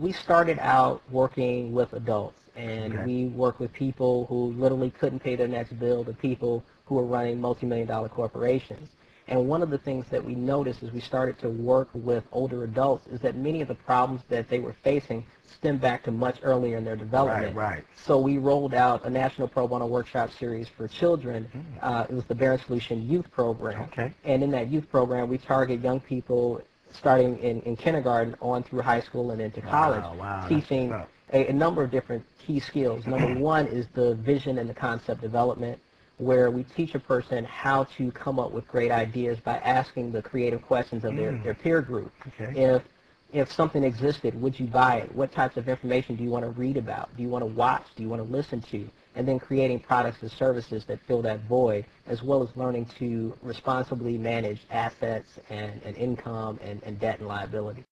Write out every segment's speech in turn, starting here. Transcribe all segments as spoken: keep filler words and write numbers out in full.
We started out working with adults, and okay. we worked with people who literally couldn't pay their next bill, to people who were running multi-million dollar corporations. And one of the things that we noticed as we started to work with older adults is that many of the problems that they were facing stemmed back to much earlier in their development. Right, right. So we rolled out a national pro bono workshop series for children. Mm. Uh, it was the Barron Solution Youth Program. Okay. And in that youth program, we target young people starting in, in kindergarten on through high school and into college, wow, wow, teaching a, a number of different key skills. Number one is the vision and the concept development, where we teach a person how to come up with great ideas by asking the creative questions of their, mm. their peer group. Okay. If, if something existed, would you buy it? What types of information do you want to read about? Do you want to watch? Do you want to listen to? And then creating products and services that fill that void, as well as learning to responsibly manage assets and, and income and, and debt and liability.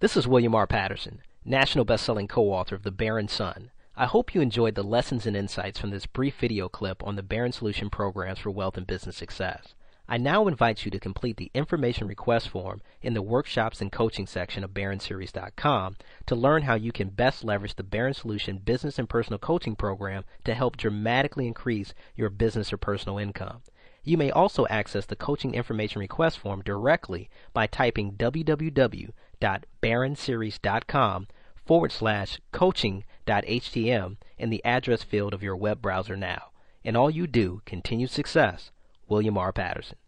This is William R. Patterson, national best-selling co-author of The Barron Sun. I hope you enjoyed the lessons and insights from this brief video clip on the Barron Solution Programs for Wealth and Business Success. I now invite you to complete the information request form in the workshops and coaching section of Baron Series dot com to learn how you can best leverage the Barron Solution Business and Personal Coaching Program to help dramatically increase your business or personal income. You may also access the coaching information request form directly by typing w w w dot Baron Series dot com forward slash coaching dot h t m in the address field of your web browser now. And all you do, continued success. William R. Patterson.